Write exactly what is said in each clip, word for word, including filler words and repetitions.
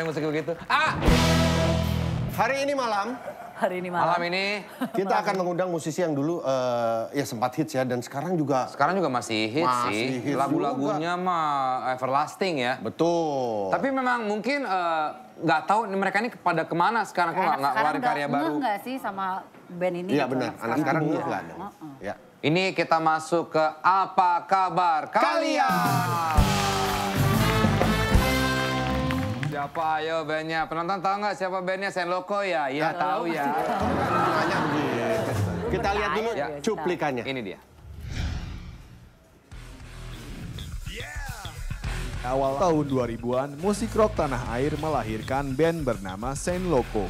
mainnya musik begitu. Ah! Hari ini malam. Hari ini malam. Malam ini. Kita malam akan mengundang musisi yang dulu uh, ya sempat hits ya. Dan sekarang juga. Sekarang juga masih hits masih sih. Hits lagu-lagunya mah everlasting ya. Betul. Tapi memang mungkin uh, gak tahu mereka ini pada kemana sekarang. Kok gak ngeluarin karya baru. Enggak sih sama band ini? Iya benar. Anak sekarang enggak ya. ada. Uh-uh. ya. Ini kita masuk ke Apa Kabar Kalian? Siapa ayo bandnya? Penonton tahu nggak siapa bandnya? Saint Loco ya? Iya tahu ya. Kita lihat dulu ya, cuplikannya. Ini dia. Awal tahun dua ribuan, musik rock tanah air melahirkan band bernama Saint Loco.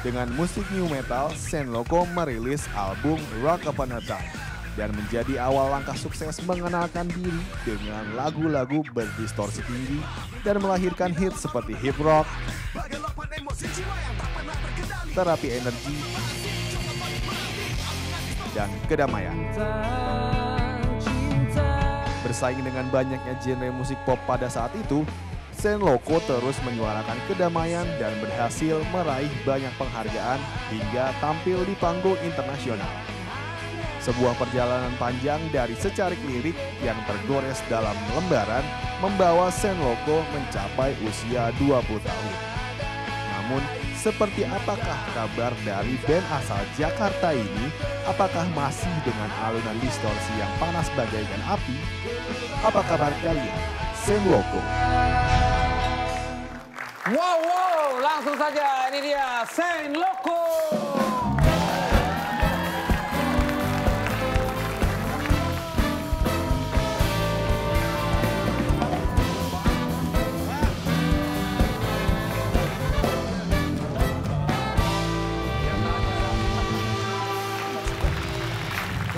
Dengan musik new metal, Saint Loco merilis album Rock Upon a Time dan menjadi awal langkah sukses mengenalkan diri dengan lagu-lagu berdistorsi tinggi dan melahirkan hits seperti hip rock, terapi energi, dan kedamaian. Bersaing dengan banyaknya genre musik pop pada saat itu, Saint Loco terus menyuarakan kedamaian dan berhasil meraih banyak penghargaan hingga tampil di panggung internasional. Sebuah perjalanan panjang dari secarik lirik yang tergores dalam lembaran membawa Saint Loco mencapai usia dua puluh tahun. Namun, seperti apakah kabar dari band asal Jakarta ini? Apakah masih dengan alunan distorsi yang panas bagaikan api? Apa kabar kalian, Saint Loco? Wow, wow, langsung saja ini dia Saint Loco.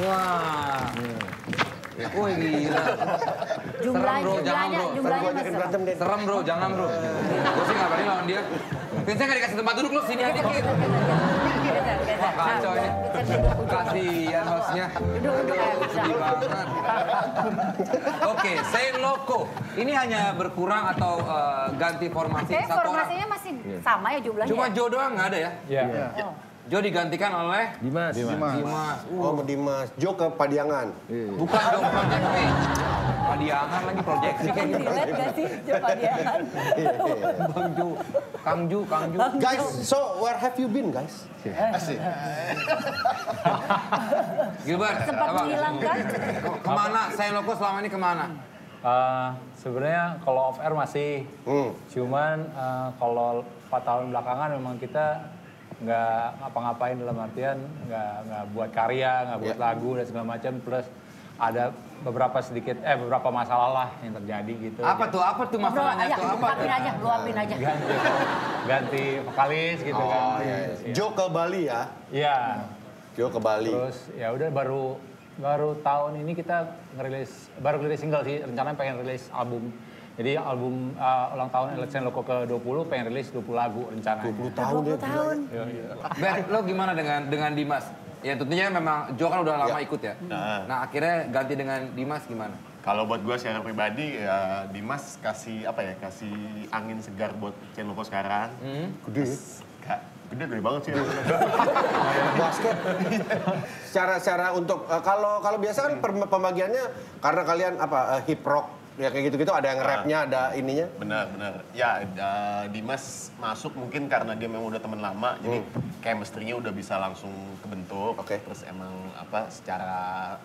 Wah. Woi gila. Jumlah, serem bro, jangan bro. Serem, serem bro, jangan bro. Gue sih gak berani lawan dia. Vincent gak dikasih tempat duduk, lu sini aja dikit. Wah kacau ini. Kasihan maksudnya. Sedih banget. Oke, Saint Loco. Ini hanya berkurang atau uh, ganti formasi satu orang? Formasinya masih sama ya jumlahnya? Cuma Joe doang gak ada ya? Iya. Jo digantikan oleh Dimas. Dimas. Dimas. Oh, Dimas. Jo ke Padiangan. Bukan Jo Proyeksi. Padiangan lagi proyeksi kayak gitu. Relate gak sih Jo Padiangan? Bang Jo, Kang Ju, Kang Ju. Guys, so where have you been, guys? Asik. Gilbert, sempat hilang kan? Kemana? Saint Loco selama ini kemana? Uh, Sebenarnya kalau off air masih, hmm. cuman uh, kalau empat tahun belakangan memang kita nggak ngapa-ngapain dalam artian nggak nggak buat karya, nggak buat yeah. lagu dan segala macam, plus ada beberapa sedikit eh beberapa masalah lah yang terjadi gitu. Apa gitu. tuh? Apa tuh masalahnya? Bro, tuh apa? Ganti aja, luapin aja. Ganti, ganti vokalis gitu oh, kan. Iya, iya. Jo ke Bali ya? Iya. Jo ke Bali. Terus ya udah baru baru tahun ini kita ngerilis baru rilis single sih, rencananya pengen rilis album. Jadi album uh, ulang tahun Saint Loco ke dua puluh pengen rilis dua puluh lagu rencana. dua puluh tahun dua puluh tahun. Ya, ya. Ben, lo gimana dengan dengan Dimas? Ya tentunya memang Jo kan udah lama ya. ikut ya. Nah. nah akhirnya ganti dengan Dimas gimana? Kalau buat gue secara pribadi ya Dimas kasih apa ya kasih angin segar buat Saint Loco sekarang. Hmm. Gede. Gede gede banget sih. Basket. Cara-cara untuk uh, kalau kalau biasa kan pembagiannya karena kalian apa uh, hip rock. Ya kayak gitu-gitu ada yang rapnya, ada ininya. Benar-benar. Ya uh, Dimas masuk mungkin karena dia memang udah teman lama, hmm. jadi chemistry-nya udah bisa langsung kebentuk. Okay. Terus emang apa secara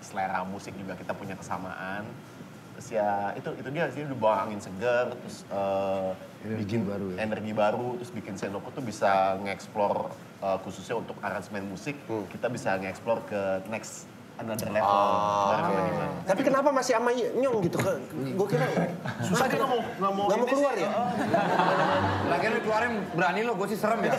selera musik juga kita punya kesamaan. Terus ya itu itu dia sih, dibawa angin segar, terus uh, energi bikin baru, ya? energi baru, terus bikin Saint Loco tuh bisa nge-explore uh, khususnya untuk aransemen musik, hmm. kita bisa nge-explore ke next. Another level. Oh, okay. Tapi kenapa masih sama Nyong gitu? Gue kira susah dia ngomong. Nggak mau, nggak mau keluar ya? Lagian lu keluarin berani lo, gue sih serem ya.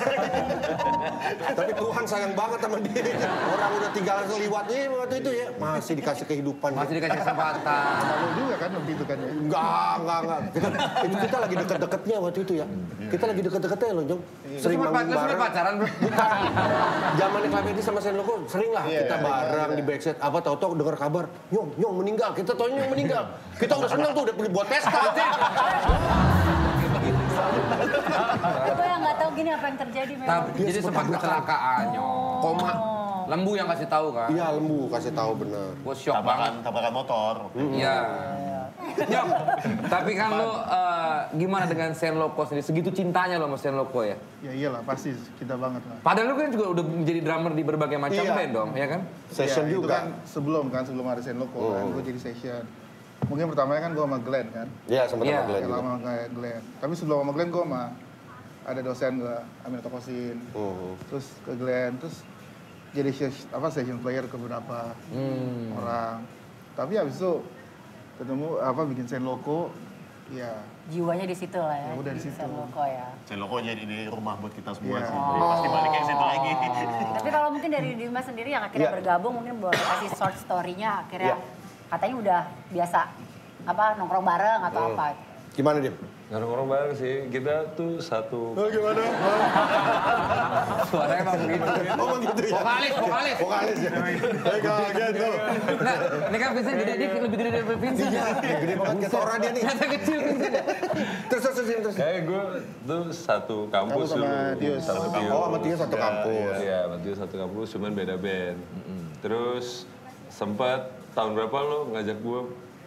Tapi Tuhan sayang banget sama dia. Orang udah tinggal liwatnya waktu itu ya. Masih dikasih kehidupan. Masih dikasih kesempatan. Lu juga kan waktu itu kan ya? Enggak, enggak, enggak. Itu kita lagi deket-deketnya waktu itu ya. Kita lagi deket-deketnya loh Nyong. Sering manggung bareng. Pacaran bro? Bukan. Zamannya Klamedi sama Saint Loco sering lah kita bareng di back. Apa tau-tau dengar kabar, Nyong, Nyong meninggal, kita tau Nyong meninggal. Kita udah senang tuh, udah buat pesta. Gue yang nggak tahu gini apa yang terjadi memang. Tapi jadi sempat kecelakaan, oh. Koma. Lembu yang kasih tahu kan? Iya, Lembu kasih tahu bener. Gue shock banget. Tabrakan motor. Iya. Nyok, tapi kan lo uh, gimana dengan Saint Loco sendiri? Segitu cintanya lo sama Saint Loco ya? Ya iyalah, pasti kita banget lah. Padahal lo kan juga udah menjadi drummer di berbagai macam iya. band dong, ya kan? Session ya, juga. Kan sebelum kan, sebelum ada Saint Loco oh. kan, gue jadi session. Mungkin pertamanya kan gue sama Glenn kan? Iya, sama yeah. Glenn juga. Sama Glenn. Tapi sebelum sama Glenn, gue sama ada dosen gue, Amir Tocosin. Oh. Terus ke Glenn, terus jadi apa, session player ke beberapa hmm. orang. Tapi habis itu ketemu apa bikin Saint Loco, ya jiwanya di situ lah ya. Ya udah di situ. Saint Loco ya. Saint Loco jadi ini rumah buat kita semua yeah. sih. Oh. Pasti balik ke situ lagi. Tapi kalau mungkin dari Dimas sendiri yang akhirnya yeah. bergabung, mungkin boleh kasih short story-nya akhirnya yeah. katanya udah biasa apa nongkrong bareng atau oh. apa? Gimana Dim? Nongkrong bareng sih, kita tuh satu. Oh gimana? Suaranya emang begitu. Ngomong gitu ya? Vokalis, vokalis. Vokalis ya? Saya kaget tuh. Nah, ini kan Vincent gede, dia lebih gede dari Vincent. Iya, gede banget kayak Tora dia nih. Kata kecil Vincent ya? Terus, terus, terus. Kayak gue tuh satu kampus dulu. Kamu sama Tius. Oh, sama Tius satu kampus. Iya, sama Tius satu kampus, cuman beda band. Terus sempat tahun berapa lo ngajak gue?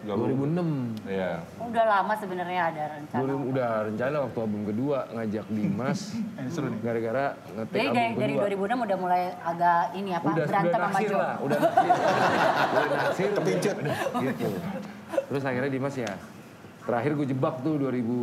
dua ribu enam. Iya. Udah lama sebenarnya ada rencana. Udah rencana waktu album kedua ngajak Dimas. Gara-gara ngetik album kedua. Dari dua ribu enam udah mulai agak ini apa berantem sama Jo. Udah naksir, kepincut gitu. Terus akhirnya Dimas ya. Terakhir gue jebak tuh dua ribu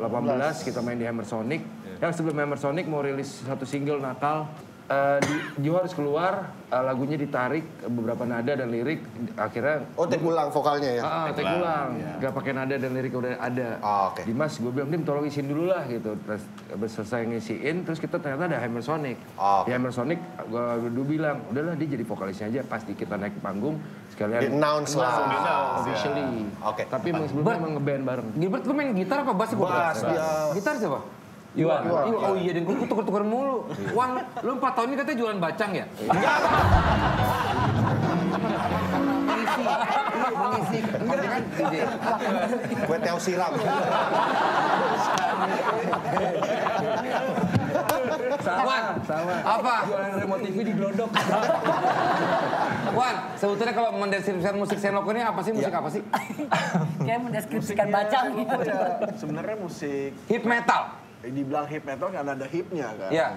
delapan belas kita main di Hammer Sonic. Yang sebelum Hammer Sonic mau rilis satu single Nakal. Uh, Jo harus keluar, uh, lagunya ditarik beberapa nada dan lirik, akhirnya... Oh, take ulang vokalnya ya? Uh, take ulang, yeah. Gak pakai nada dan lirik udah ada. Oh, okay. Dimas, gue bilang, Dim tolong isiin dulu lah gitu. Terus selesai ngisiin, terus kita ternyata ada Hammer Sonic. Oh, okay. Di Hammer Sonic, gue dulu bilang, udahlah dia jadi vokalisnya aja, pasti kita naik panggung. Sekalian announce lah. Officially. Yeah. Oke. Okay. Tapi emang sebelumnya emang ngeband bareng. Gilbert, lu main gitar apa bass? Bass, dia. Gitar siapa? Iwan, oh iya dan gue tuker-tuker mulu. Iwan, lu empat tahun ini katanya jualan bacang ya? Enggak. Mengisi, mengisi. Karena kan gede. Gue teo siram. Wan, apa? Jualan remote T V di Glodok. Wan, sebetulnya kalau mendeskripsikan musik Saint Loco ini apa sih? Musik apa sih? Kayak mendeskripsikan bacang gitu. Sebenarnya musik... hip metal. Dibilang hip metal kan ada hipnya kan. Iya.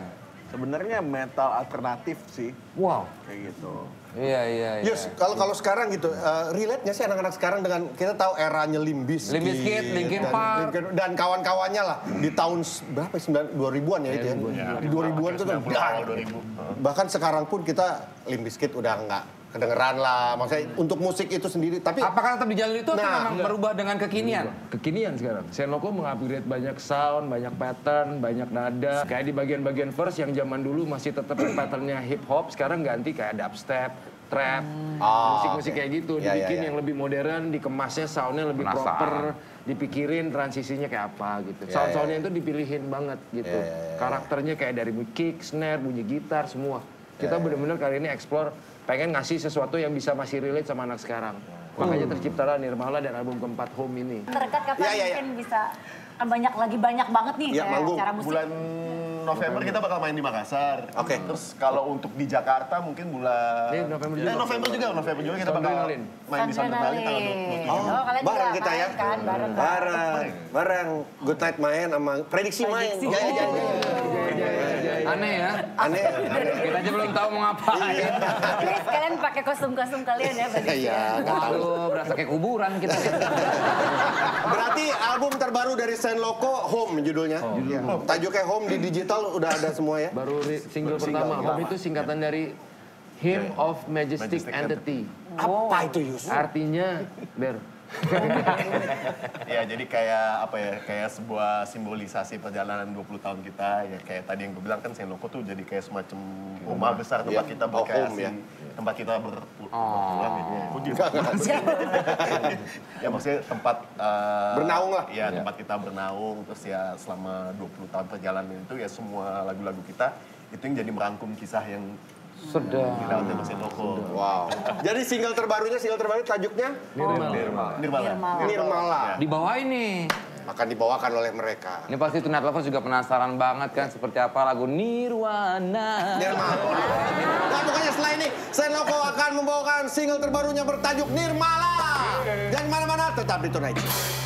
Sebenarnya metal alternatif sih. Wow. Kayak gitu. Iya iya. Yes, kalau kalau sekarang gitu, uh, relate nggak sih anak-anak sekarang dengan kita tahu eranya Limp Bizkit, Limp Bizkit, Linkin Park dan kawan-kawannya lah di tahun berapa? dua ribuan ya itu ya. dua ribuan itu kan. Bahkan sekarang pun kita Limp Bizkit udah nggak kedengeran lah, maksudnya untuk musik itu sendiri. Tapi apakah tetap di jalur itu atau memang berubah dengan kekinian? Kekinian sekarang. Saint Loco meng-upgrade banyak sound, banyak pattern, banyak nada. Kayak di bagian-bagian verse yang zaman dulu masih tetap patternnya hip hop, sekarang ganti kayak dubstep, trap, musik-musik kayak gitu. Dibikin yang lebih modern, dikemasnya soundnya lebih proper, dipikirin transisinya kayak apa gitu. Sound-soundnya itu dipilihin banget gitu. Karakternya kayak dari kick, snare, bunyi gitar, semua. Kita bener-bener kali ini explore, pengen ngasih sesuatu yang bisa masih relate sama anak sekarang. Makanya terciptalah Nirmala dan album keempat Home ini. Terdekat kapan mungkin bisa, banyak lagi banyak banget nih cara musik. Bulan November kita bakal main di Makassar. Oke. Terus kalau untuk di Jakarta mungkin bulan... November juga. November juga, November juga kita bakal main di Sondrenalin tanggal dua puluh tujuh. Bareng kita ya. Bareng. Bareng. Good Night main sama Prediksi main. Aneh ya? Aneh. Kita aja belum tahu mau ngapain. Please kalian pakai kostum-kostum kalian ya. Iya. Kalau berasa kayak kuburan kita. Berarti album terbaru dari Saint Loco Home judulnya. Tajuknya Home di digital udah ada semua ya. Baru single pertama. Home itu singkatan dari Hymn of Majestic Entity. Apa itu Yus? Artinya ber. Ya jadi kayak apa ya, kayak sebuah simbolisasi perjalanan dua puluh tahun kita ya, kayak tadi yang gue bilang kan Saint Loco tuh jadi kayak semacam rumah besar tempat kita berkreasi, tempat kita berpulang ya, maksudnya tempat bernaung lah ya, tempat kita bernaung. Terus ya selama dua puluh tahun perjalanan itu ya semua lagu-lagu kita itu yang jadi merangkum kisah yang sudah. Wow. Jadi single terbarunya, single terbaru tajuknya Nirmala. Nirmala. Nirmala. Di bawah ini. akan dibawakan oleh mereka. Ini pasti Tuna Lovers juga penasaran banget kan, seperti apa lagu Nirwana. Nirmala. Nah, pokoknya setelah ini, Saint Loco akan membawakan single terbarunya bertajuk Nirmala. Jangan kemana-mana, tetap di Tonight.